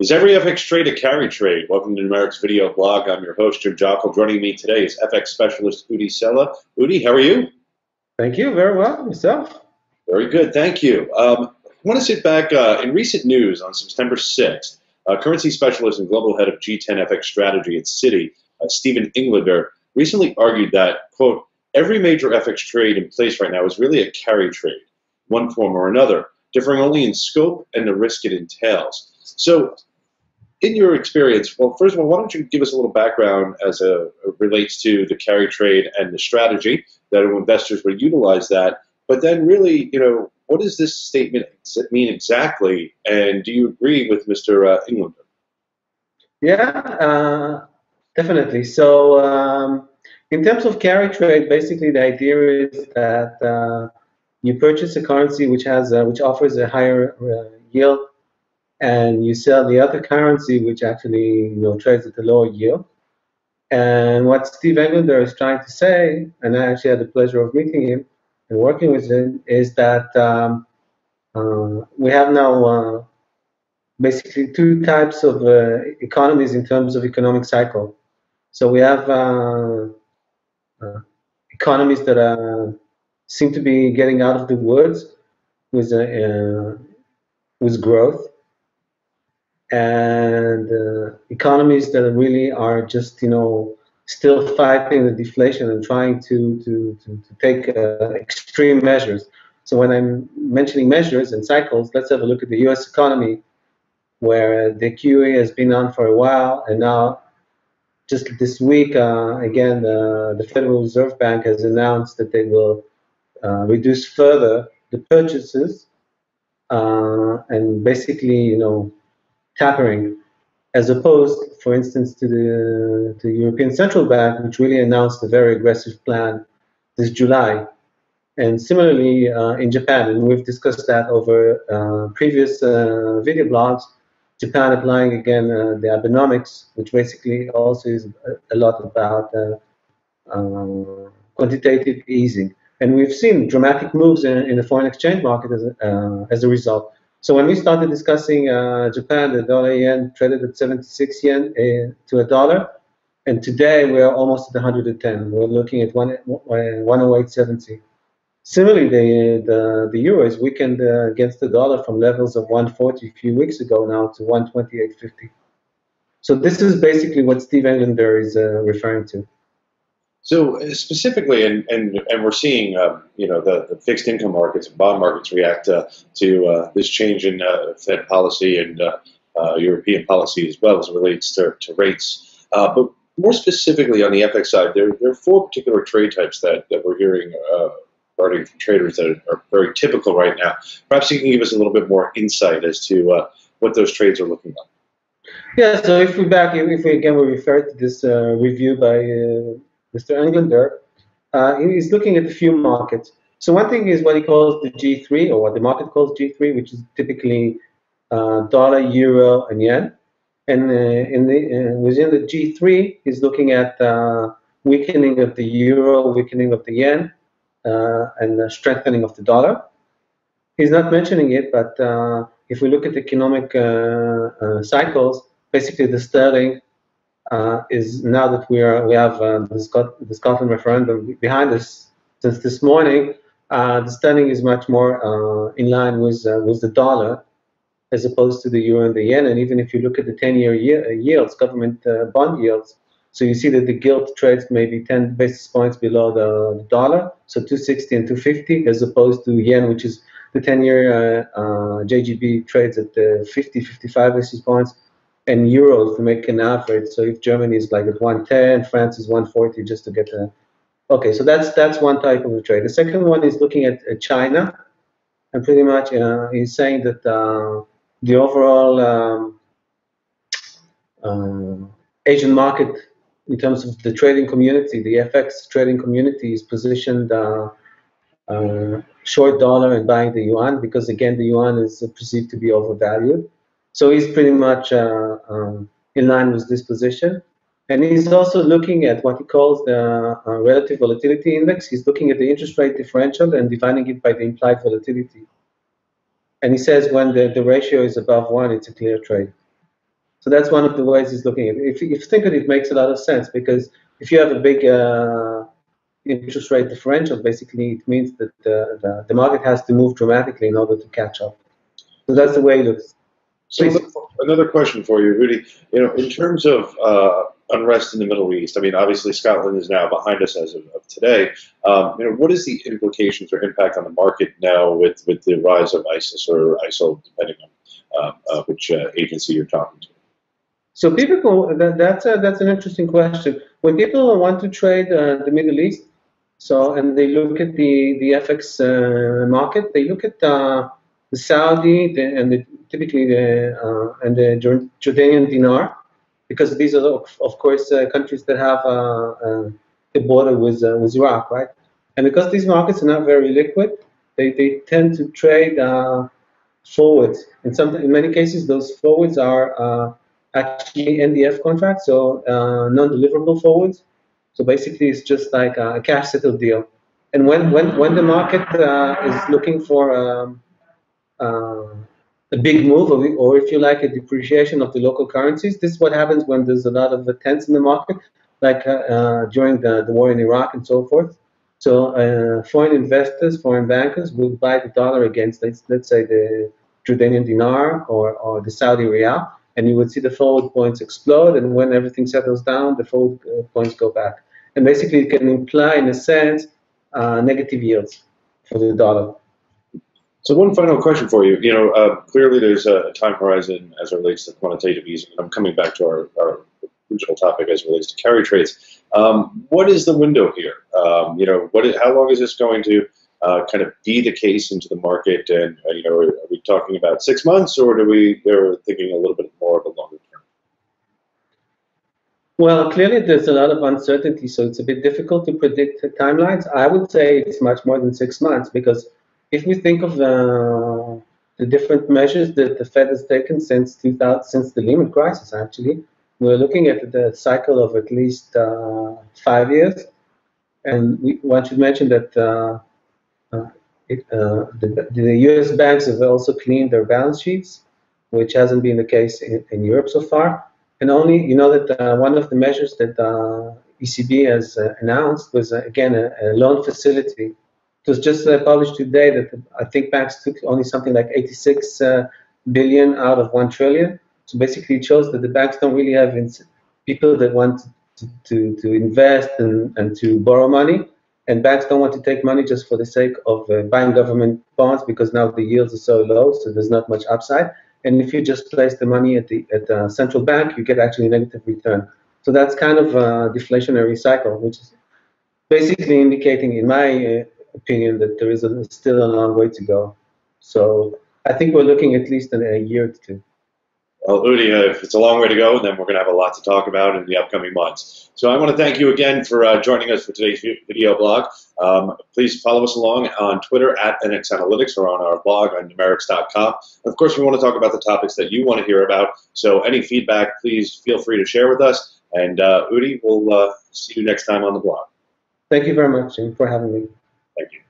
Is every FX trade a carry trade? Welcome to Numerix video blog. I'm your host, Jim Jockle. Joining me today is FX specialist Udi Sella. Udi, how are you? Thank you. Very well. Yourself? Very good. Thank you. I want to sit back. In recent news on September 6th, currency specialist and global head of G10 FX strategy at Citi, Stephen Englander, recently argued that, quote, every major FX trade in place right now is really a carry trade, one form or another, differing only in scope and the risk it entails. So in your experience, well, first of all, why don't you give us a little background as it relates to the carry trade and the strategy that investors would utilize that, but then really, you know, what does this statement mean exactly, and do you agree with Mr. Englander? Yeah, definitely. So in terms of carry trade, basically the idea is that you purchase a currency which offers a higher yield, and you sell the other currency which actually, you know, trades at a lower yield. And what Steve Englander is trying to say, and I actually had the pleasure of meeting him and working with him, is that we have now basically two types of economies in terms of economic cycle. So we have economies that seem to be getting out of the woods with growth, and economies that really are just, you know, still fighting the deflation and trying to take extreme measures. So when I'm mentioning measures and cycles, let's have a look at the U.S. economy, where the QE has been on for a while, and now just this week, again, the Federal Reserve Bank has announced that they will reduce further the purchases and basically, you know, tapering, as opposed, for instance, to the European Central Bank, which really announced a very aggressive plan this July. And similarly in Japan, and we've discussed that over previous video blogs, Japan applying again the Abenomics, which basically also is a lot about quantitative easing. And we've seen dramatic moves in the foreign exchange market as a result. So when we started discussing Japan, the dollar yen traded at 76 yen to a dollar, and today we are almost at 110. We're looking at 108.70. Similarly, the euro is weakened against the dollar from levels of 140 a few weeks ago now to 128.50. So this is basically what Steve Englander is referring to. So specifically, and we're seeing, you know, the fixed income markets and bond markets react to this change in Fed policy and European policy as well as it relates to rates. But more specifically on the FX side, there are four particular trade types that we're hearing regarding from traders that are very typical right now. Perhaps you can give us a little bit more insight as to what those trades are looking like. Yeah, so if we refer to this review by Mr. Englander, he's looking at a few markets. So one thing is what he calls the G3, or what the market calls G3, which is typically dollar, euro, and yen. And within the G3, he's looking at weakening of the euro, weakening of the yen, and the strengthening of the dollar. He's not mentioning it, but if we look at economic cycles, basically the sterling, is now that we have the Scotland referendum behind us since this morning, the sterling is much more in line with the dollar as opposed to the euro and the yen. And even if you look at the 10-year yields, government bond yields, so you see that the gilt trades maybe 10 basis points below the dollar, so 260 and 250, as opposed to yen, which is the 10-year JGB trades at 50, 55 basis points. And euros to make an average. So if Germany is like at 110, France is 140, just to get a. Okay, so that's one type of a trade. The second one is looking at China, and pretty much he's saying that the overall Asian market, in terms of the trading community, the FX trading community, is positioned short dollar and buying the yuan, because again the yuan is perceived to be overvalued. So he's pretty much in line with this position. And he's also looking at what he calls the relative volatility index. He's looking at the interest rate differential and dividing it by the implied volatility. And he says when the ratio is above 1, it's a clear trade. So that's one of the ways he's looking at it. If you think that it makes a lot of sense, because if you have a big interest rate differential, basically it means that the market has to move dramatically in order to catch up. So that's the way it looks. So another question for you, Udi. You know, in terms of unrest in the Middle East, I mean, obviously Scotland is now behind us as of today. You know, what is the implications or impact on the market now with the rise of ISIS or ISIL, depending on which agency you're talking to? So people, that's an interesting question. When people want to trade the Middle East, so and they look at the FX market, they look at the Saudi and the Jordanian dinar, because these are of course countries that have the border with Iraq, right? And because these markets are not very liquid, they tend to trade forwards, and in many cases those forwards are actually NDF contracts, so non-deliverable forwards. So basically it's just like a cash settled deal. And when the market is looking for a big move, or if you like, a depreciation of the local currencies, this is what happens when there's a lot of tension in the market, like during the war in Iraq and so forth. So foreign investors, foreign bankers would buy the dollar against, let's say, the Jordanian dinar or the Saudi riyal, and you would see the forward points explode, and when everything settles down, the forward points go back. And basically it can imply, in a sense, negative yields for the dollar. So one final question for you. You know, clearly there's a time horizon as it relates to quantitative easing. I'm coming back to our original topic as it relates to carry trades. What is the window here? You know, how long is this going to kind of be the case into the market? And you know, are we talking about 6 months, or do we're thinking a little bit more of a longer term? Well, clearly there's a lot of uncertainty, so it's a bit difficult to predict the timelines. I would say it's much more than 6 months, because if we think of the different measures that the Fed has taken since the Lehman crisis, actually, we're looking at the cycle of at least 5 years. And one should mention that the U.S. banks have also cleaned their balance sheets, which hasn't been the case in Europe so far. And only, you know, that one of the measures that ECB has announced was, again, a loan facility. It was just published today that I think banks took only something like 86 billion out of 1 trillion. So basically it shows that the banks don't really have people that want to invest and to borrow money, and banks don't want to take money just for the sake of buying government bonds, because now the yields are so low, so there's not much upside. And if you just place the money at the central bank, you get actually a negative return. So that's kind of a deflationary cycle, which is basically indicating, in my opinion, that there is still a long way to go. So I think we're looking at least in a year to two. Well, Udi, if it's a long way to go, then we're going to have a lot to talk about in the upcoming months. So I want to thank you again for joining us for today's video blog. Please follow us along on Twitter at NX Analytics or on our blog on Numerix.com. Of course, we want to talk about the topics that you want to hear about. So any feedback, please feel free to share with us. And Udi, we'll see you next time on the blog. Thank you very much, Jim, for having me. Thank you.